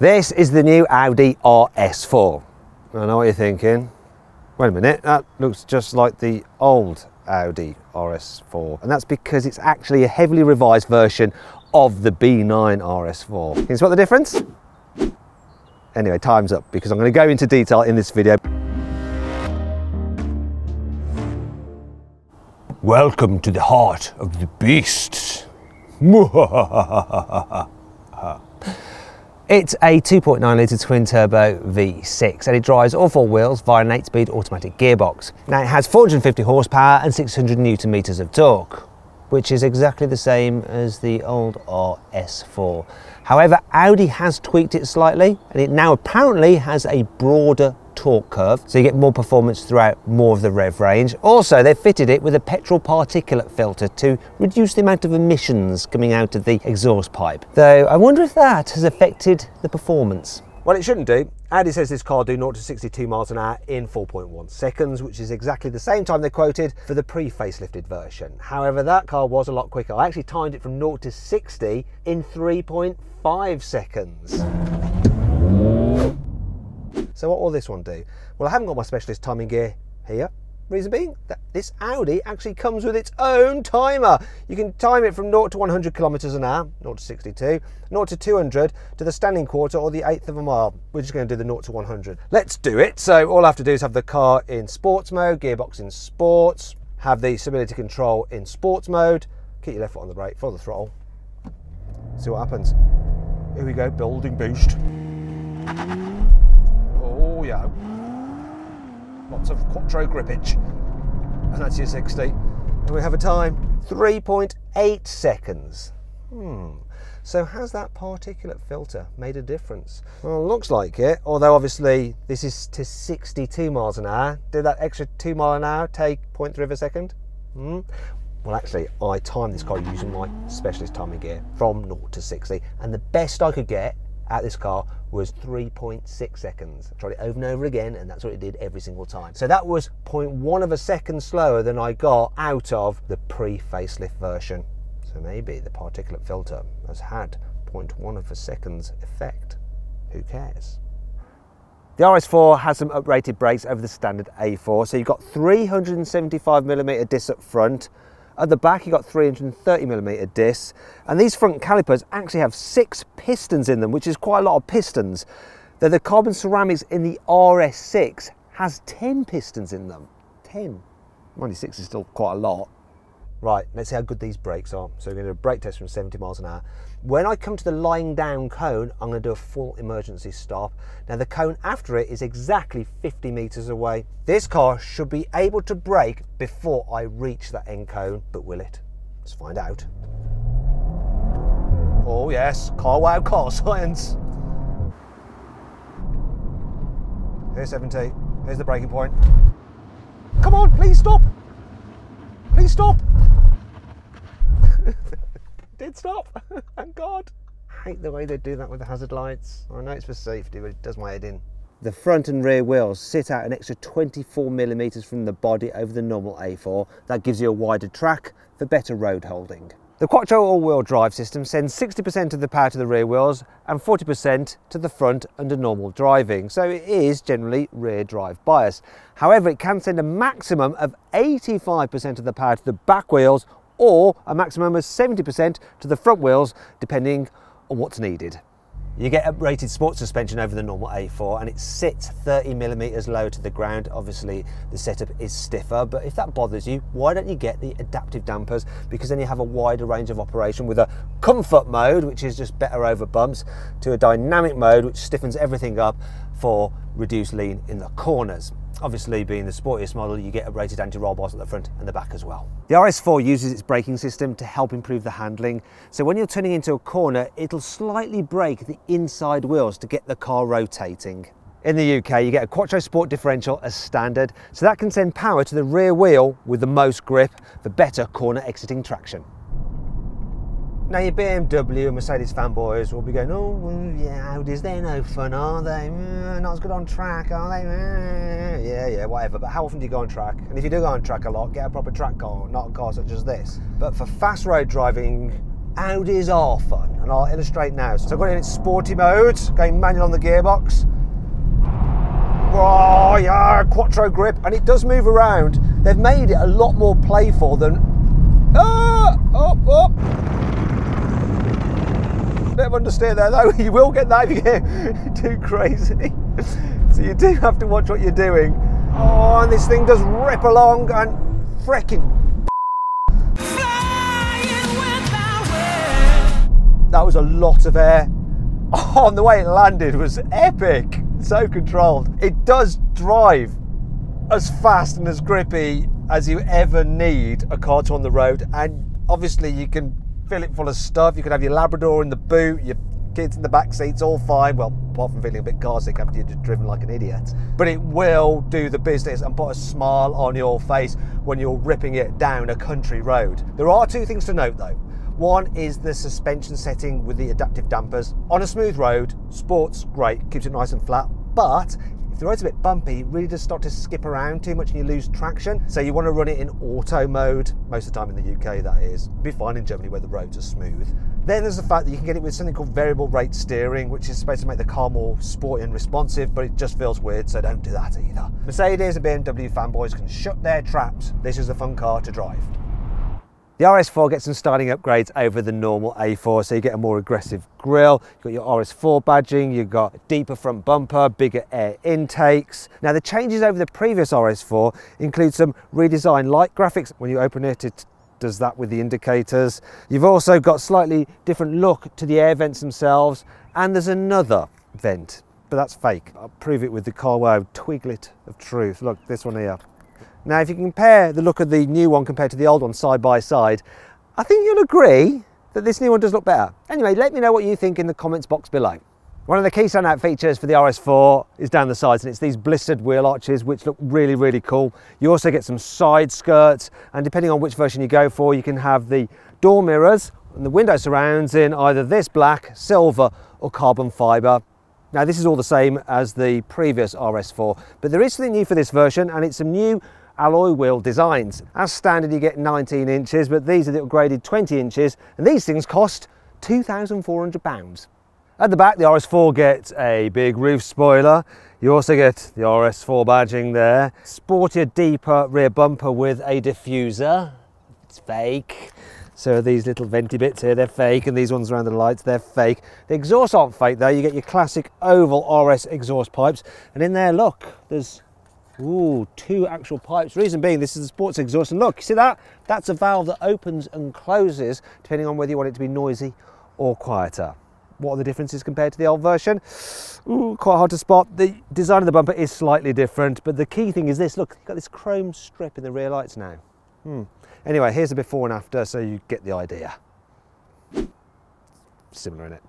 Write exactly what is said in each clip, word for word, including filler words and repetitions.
This is the new Audi R S four. I know what you're thinking. Wait a minute, that looks just like the old Audi R S four. And that's because it's actually a heavily revised version of the B nine R S four. Can you spot the difference? Anyway, time's up because I'm going to go into detail in this video. Welcome to the heart of the beast. It's a two point nine litre twin-turbo V six and it drives all four wheels via an eight-speed automatic gearbox. Now it has four hundred fifty horsepower and six hundred newton-metres of torque, which is exactly the same as the old R S four. However, Audi has tweaked it slightly and it now apparently has a broader torque curve, so you get more performance throughout more of the rev range. Also, they fitted it with a petrol particulate filter to reduce the amount of emissions coming out of the exhaust pipe. Though I wonder if that has affected the performance. Well, it shouldn't do. Audi says this car do zero to sixty-two miles an hour in four point one seconds, which is exactly the same time they quoted for the pre-facelifted version. However, that car was a lot quicker. I actually timed it from zero to sixty in three point five seconds. So what will this one do? Well, I haven't got my specialist timing gear here. Reason being that this Audi actually comes with its own timer. You can time it from zero to one hundred kilometers an hour, zero to sixty-two, zero to two hundred, to the standing quarter or the eighth of a mile. We're just going to do the zero to one hundred. Let's do it. So all I have to do is have the car in sports mode, gearbox in sports, have the stability control in sports mode, keep your left foot on the brake for the throttle. See what happens. Here we go, building boost. Oh yeah, lots of Quattro grippage, and that's your sixty, and we have a time, three point eight seconds. Hmm, so has that particulate filter made a difference? Well, looks like it, although obviously this is to sixty-two miles an hour. Did that extra two mile an hour take zero point three of a second? Hmm. Well, actually, I timed this car using my specialist timing gear from zero to sixty, and the best I could get at this car was three point six seconds. I tried it over and over again, and that's what it did every single time. So that was zero point one of a second slower than I got out of the pre-facelift version. So maybe the particulate filter has had zero point one of a second's effect. Who cares? The R S four has some uprated brakes over the standard A four, so you've got three hundred seventy-five millimeter discs up front. At the back, you've got three hundred thirty millimeter discs, and these front calipers actually have six pistons in them, which is quite a lot of pistons. Though the carbon ceramics in the R S six has ten pistons in them. ten. Only six is still quite a lot. Right, let's see how good these brakes are. So we're going to do a brake test from seventy miles an hour. When I come to the lying down cone, I'm going to do a full emergency stop. Now the cone after it is exactly fifty meters away. This car should be able to brake before I reach that end cone, but will it? Let's find out. Oh yes, carwow car science. Here's seventy, here's the braking point. Come on, please stop. Please stop. Did stop, thank God. I hate the way they do that with the hazard lights. I know it's for safety, but it does my head in. The front and rear wheels sit out an extra twenty-four millimeters from the body over the normal A four. That gives you a wider track for better road holding. The Quattro all-wheel drive system sends sixty percent of the power to the rear wheels and forty percent to the front under normal driving, so it is generally rear drive biased. However, it can send a maximum of eighty-five percent of the power to the back wheels or a maximum of seventy percent to the front wheels, depending on what's needed. You get uprated sports suspension over the normal A four, and it sits thirty millimeters lower to the ground. Obviously the setup is stiffer, but if that bothers you, why don't you get the adaptive dampers? Because then you have a wider range of operation, with a comfort mode, which is just better over bumps, to a dynamic mode, which stiffens everything up for reduced lean in the corners. Obviously, being the sportiest model, you get uprated anti-roll bars at the front and the back as well. The R S four uses its braking system to help improve the handling. So when you're turning into a corner, it'll slightly brake the inside wheels to get the car rotating. In the U K, you get a Quattro Sport differential as standard, so that can send power to the rear wheel with the most grip for better corner exiting traction. Now your B M W and Mercedes fanboys will be going, oh yeah, Audis, they're no fun, are they? Not as good on track, are they? Yeah, yeah, whatever. But how often do you go on track? And if you do go on track a lot, get a proper track car, not a car such as this. But for fast road driving, Audis are fun, and I'll illustrate now. So I've got it in its sporty mode, going manual on the gearbox. Oh yeah, Quattro grip, and it does move around. They've made it a lot more playful than... Ah, oh, oh. Bit of understeer there though, you will get that if you get too crazy. So you do have to watch what you're doing. Oh, and this thing does rip along and freaking... That was a lot of air. Oh, and the way it landed was epic. So controlled. It does drive as fast and as grippy as you ever need a car to on the road, and obviously you can fill it full of stuff. You could have your Labrador in the boot, your kids in the back seats, all fine. Well, apart from feeling a bit car sick after you've driven like an idiot. But it will do the business and put a smile on your face when you're ripping it down a country road. There are two things to note though. One is the suspension setting with the adaptive dampers. On a smooth road, sport's great, keeps it nice and flat, but if the road's a bit bumpy, it really does start to skip around too much and you lose traction. So you want to run it in auto mode, most of the time in the U K that is. It'll be fine in Germany where the roads are smooth. Then there's the fact that you can get it with something called variable rate steering, which is supposed to make the car more sporty and responsive, but it just feels weird, so don't do that either. Mercedes and B M W fanboys can shut their traps. This is a fun car to drive. The R S four gets some styling upgrades over the normal A four, so you get a more aggressive grille, you've got your R S four badging, you've got a deeper front bumper, bigger air intakes. Now the changes over the previous R S four include some redesigned light graphics. When you open it, it does that with the indicators. You've also got slightly different look to the air vents themselves, and there's another vent, but that's fake. I'll prove it with the carwow twiglet of truth. Look, this one here. Now, if you compare the look of the new one compared to the old one side by side, I think you'll agree that this new one does look better. Anyway, let me know what you think in the comments box below. One of the key standout features for the R S four is down the sides, and it's these blistered wheel arches, which look really, really cool. You also get some side skirts, and depending on which version you go for, you can have the door mirrors and the window surrounds in either this black, silver, or carbon fibre. Now, this is all the same as the previous R S four, but there is something new for this version, and it's some new alloy wheel designs. As standard, you get nineteen inches, but these are the upgraded twenty inches, and these things cost two thousand four hundred pounds. At the back, the R S four gets a big roof spoiler. You also get the R S four badging there. Sportier, deeper rear bumper with a diffuser. It's fake. So these little venty bits here, they're fake, and these ones around the lights, they're fake. The exhausts aren't fake though. You get your classic oval R S exhaust pipes, and in there, look, there's Ooh, two actual pipes. Reason being, this is a sports exhaust, and look, you see that? That's a valve that opens and closes depending on whether you want it to be noisy or quieter. What are the differences compared to the old version? Ooh, quite hard to spot. The design of the bumper is slightly different, but the key thing is this. Look, you've got this chrome strip in the rear lights now. Hmm. Anyway, here's the before and after, so you get the idea. Similar, isn't it?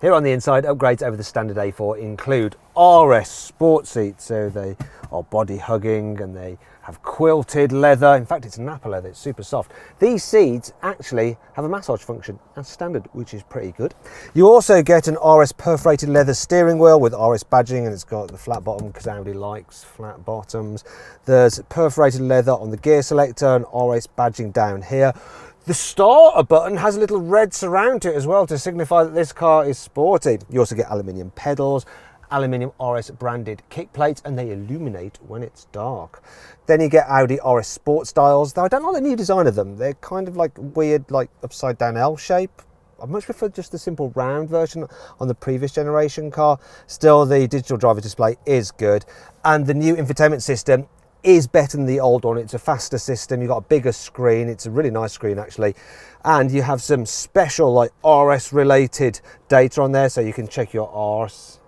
Here on the inside, upgrades over the standard A four include R S sport seats, so they are body hugging and they have quilted leather. In fact, it's nappa leather, it's super soft. These seats actually have a massage function as standard, which is pretty good. You also get an R S perforated leather steering wheel with R S badging, and it's got the flat bottom because Audi likes flat bottoms. There's perforated leather on the gear selector and R S badging down here. The starter button has a little red surround to it as well to signify that this car is sporty. You also get aluminium pedals, aluminium R S branded kick plates, and they illuminate when it's dark. Then you get Audi R S Sport styles. Though I don't like the new design of them. They're kind of like weird, like upside down L shape. I much prefer just the simple round version on the previous generation car. Still, the digital driver display is good, and the new infotainment system is better than the old one. It's a faster system, you've got a bigger screen, it's a really nice screen actually, and you have some special like R S related data on there, so you can check your R's,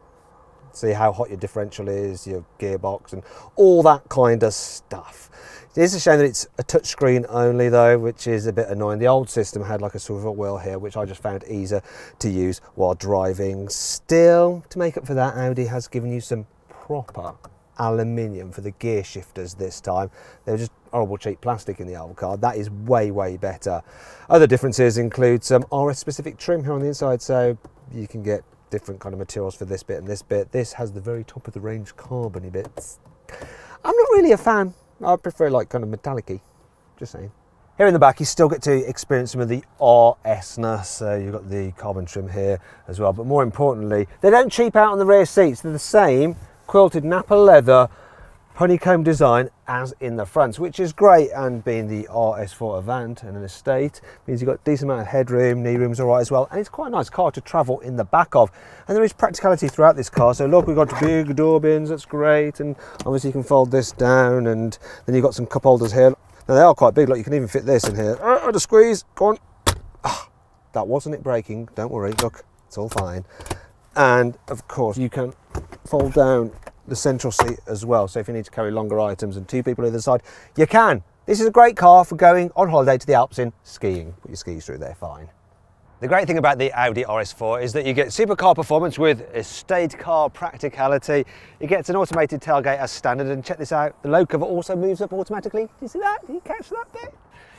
see how hot your differential is, your gearbox, and all that kind of stuff. It is a shame that it's a touchscreen only though, which is a bit annoying. The old system had like a swivel wheel here, which I just found easier to use while driving. Still, to make up for that, Audi has given you some proper aluminium for the gear shifters this time. They were just horrible cheap plastic in the old car. That is way, way better. Other differences include some R S specific trim here on the inside, so you can get different kind of materials for this bit and this bit. This has the very top of the range carbony bits. I'm not really a fan. I prefer like kind of metallic-y, just saying. Here in the back, you still get to experience some of the R S-ness. Uh, you've got the carbon trim here as well, but more importantly, they don't cheap out on the rear seats. They're the same quilted Nappa leather honeycomb design as in the front, which is great. And being the R S four Avant and an estate, means you've got a decent amount of headroom, knee room's all right as well, and it's quite a nice car to travel in the back of. And there is practicality throughout this car. So look, we've got big door bins, that's great, and obviously you can fold this down, and then you've got some cup holders here. Now they are quite big, like you can even fit this in here. Oh, I just squeeze, go on. Oh, that wasn't it breaking, don't worry, look, it's all fine. And of course you can fold down the central seat as well, so if you need to carry longer items and two people either side, you can. This is a great car for going on holiday to the Alps in skiing. Put your skis through there, fine. The great thing about the Audi R S four is that you get supercar performance with estate car practicality. It gets an automated tailgate as standard, and check this out, the low cover also moves up automatically. Do you see that? Do you catch that bit?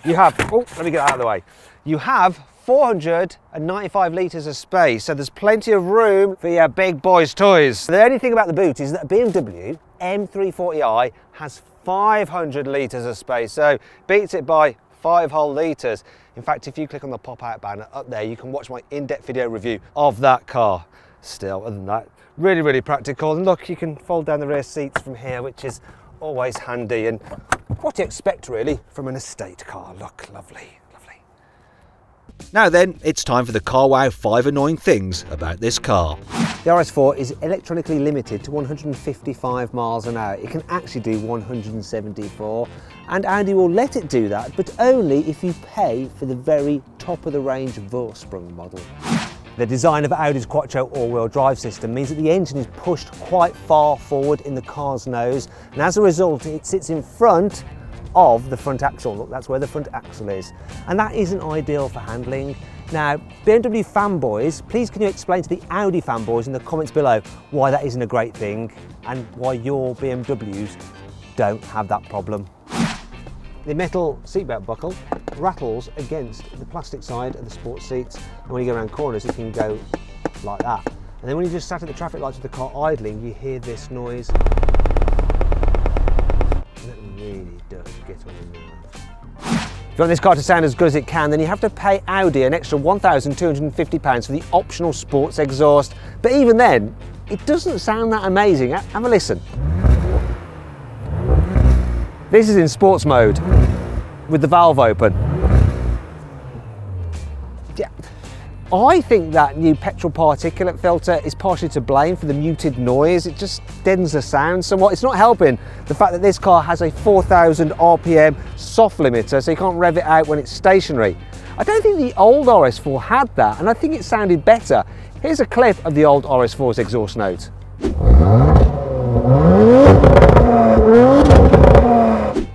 You have, oh, let me get out of the way. You have four hundred ninety-five litres of space, so there's plenty of room for your big boys' toys. The only thing about the boot is that B M W M three forty i has five hundred litres of space, so beats it by five whole litres. In fact, if you click on the pop-out banner up there, you can watch my in-depth video review of that car. Still, other than that, really, really practical. And look, you can fold down the rear seats from here, which is always handy. And what do you expect, really, from an estate car? Look, lovely. Now then, it's time for the carwow five annoying things about this car. The R S four is electronically limited to one hundred fifty-five miles an hour. It can actually do one hundred seventy-four, and Audi will let it do that, but only if you pay for the very top of the range Vorsprung model. The design of Audi's Quattro all-wheel drive system means that the engine is pushed quite far forward in the car's nose, and as a result, it sits in front of the front axle. Look, that's where the front axle is, and that isn't ideal for handling. Now, B M W fanboys, please can you explain to the Audi fanboys in the comments below why that isn't a great thing and why your B M Ws don't have that problem. The metal seatbelt buckle rattles against the plastic side of the sports seats, and when you go around corners it can go like that, and then when you just sat at the traffic lights with the car idling, you hear this noise. If you want this car to sound as good as it can, then you have to pay Audi an extra one thousand two hundred and fifty pounds for the optional sports exhaust. But even then, it doesn't sound that amazing. Have a listen. This is in sports mode, with the valve open. Yeah. I think that new petrol particulate filter is partially to blame for the muted noise. It just deadens the sound somewhat. It's not helping the fact that this car has a four thousand R P M soft limiter, so you can't rev it out when it's stationary. I don't think the old R S four had that, and I think it sounded better. Here's a clip of the old R S four's exhaust note.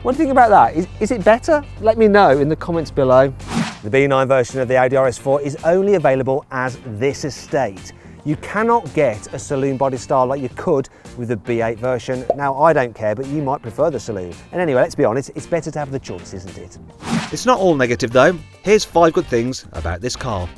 What do you think about that? Is, is it better? Let me know in the comments below. The B nine version of the Audi R S four is only available as this estate. You cannot get a saloon body style like you could with the B eight version. Now, I don't care, but you might prefer the saloon. And anyway, let's be honest, it's better to have the choice, isn't it? It's not all negative though. Here's five good things about this car.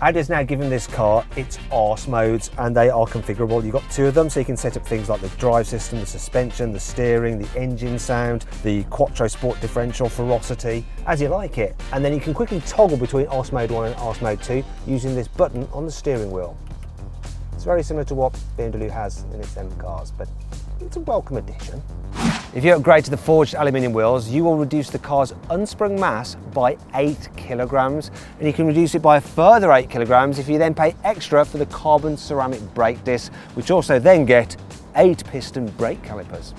Audi's now given this car its arse modes, and they are configurable. You've got two of them, so you can set up things like the drive system, the suspension, the steering, the engine sound, the Quattro Sport differential, ferocity, as you like it. And then you can quickly toggle between arse mode one and arse mode two using this button on the steering wheel. It's very similar to what B M W has in its M cars, but it's a welcome addition. If you upgrade to the forged aluminium wheels, you will reduce the car's unsprung mass by eight kilograms, and you can reduce it by a further eight kilograms if you then pay extra for the carbon ceramic brake disc, which also then get eight piston brake calipers.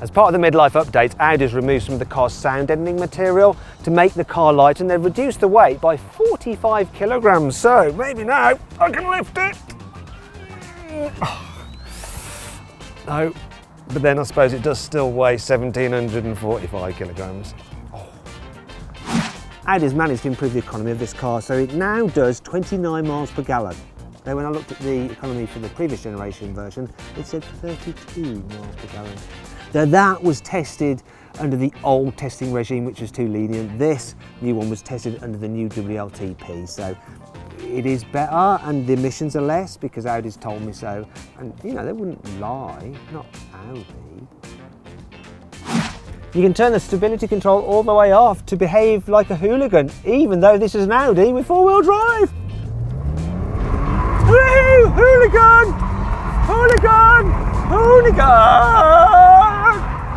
As part of the midlife update, Audi's removed some of the car's sound deadening material to make the car light, and they've reduced the weight by forty-five kilograms, so maybe now I can lift it. No. But then I suppose it does still weigh one thousand seven hundred forty-five kilograms. Oh. Audi's managed to improve the economy of this car, so it now does twenty-nine miles per gallon. Now, when I looked at the economy for the previous generation version, it said thirty-two miles per gallon. Now, that was tested under the old testing regime, which was too lenient. This new one was tested under the new W L T P, so it is better, and the emissions are less because Audi's told me so. And you know, they wouldn't lie, not Audi. You can turn the stability control all the way off to behave like a hooligan, even though this is an Audi with four-wheel drive. Woohoo! Hooligan! Hooligan! Hooligan!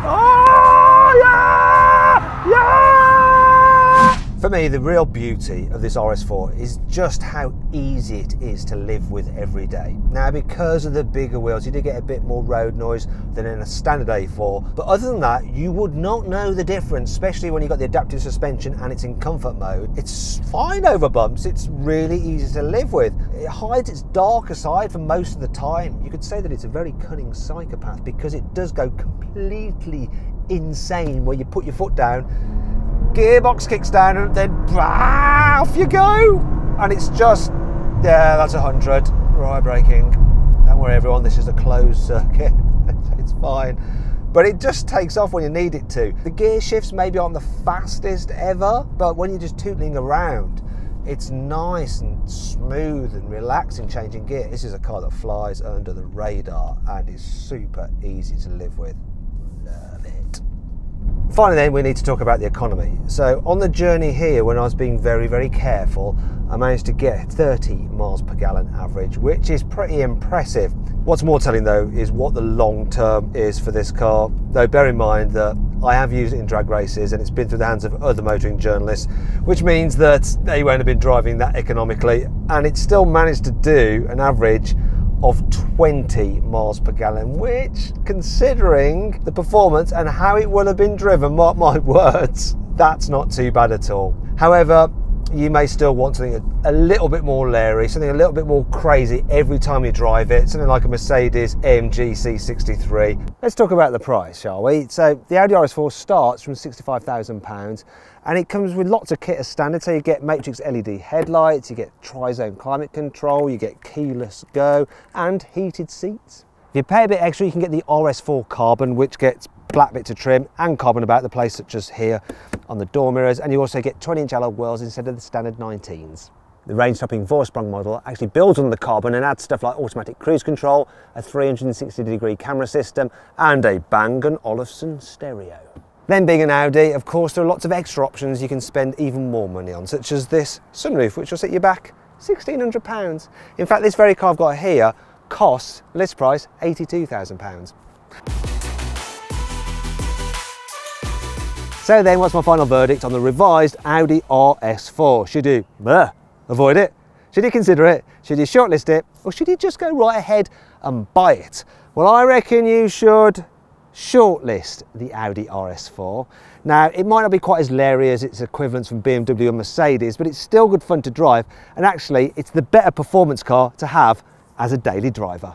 Oh, yeah! Yeah! For me, the real beauty of this R S four is just how easy it is to live with every day. Now, because of the bigger wheels, you do get a bit more road noise than in a standard A four, but other than that, you would not know the difference, especially when you've got the adaptive suspension and it's in comfort mode. It's fine over bumps. It's really easy to live with. It hides its darker side for most of the time. You could say that it's a very cunning psychopath because it does go completely insane where you put your foot down, gearbox kicks down, and then brah, off you go. And it's just, yeah, that's a hundred. Right braking. Don't worry everyone, this is a closed circuit. It's fine. But it just takes off when you need it to. The gear shifts maybe aren't the fastest ever, but when you're just tootling around, it's nice and smooth and relaxing changing gear. This is a car that flies under the radar and is super easy to live with. Love it. Finally then, we need to talk about the economy. So on the journey here, when I was being very, very careful, I managed to get thirty miles per gallon average, which is pretty impressive. What's more telling though is what the long term is for this car. Though bear in mind that I have used it in drag races and it's been through the hands of other motoring journalists, which means that they won't have been driving that economically, and it still managed to do an average of twenty miles per gallon, which, considering the performance and how it will have been driven, mark my words, that's not too bad at all. However, you may still want something a little bit more leery, something a little bit more crazy every time you drive it, something like a Mercedes A M G C sixty-three. Let's talk about the price, shall we? So the Audi R S four starts from sixty-five thousand pounds and it comes with lots of kit as standard. So you get matrix L E D headlights, you get tri-zone climate control, you get keyless go and heated seats. If you pay a bit extra, you can get the R S four Carbon, which gets black bits of trim and carbon about the place, such as here on the door mirrors, and you also get twenty inch alloy wheels instead of the standard nineteens. The range topping Vorsprung model actually builds on the Carbon and adds stuff like automatic cruise control, a three hundred sixty degree camera system and a Bang and Olufsen stereo. Then being an Audi, of course, there are lots of extra options you can spend even more money on, such as this sunroof, which will set you back sixteen hundred pounds. In fact, this very car I've got here costs, list price, eighty-two thousand pounds. So then, what's my final verdict on the revised Audi R S four? Should you bleh, avoid it? Should you consider it? Should you shortlist it? Or should you just go right ahead and buy it? Well, I reckon you should shortlist the Audi R S four. Now, it might not be quite as leery as its equivalents from B M W and Mercedes, but it's still good fun to drive. And actually, it's the better performance car to have as a daily driver.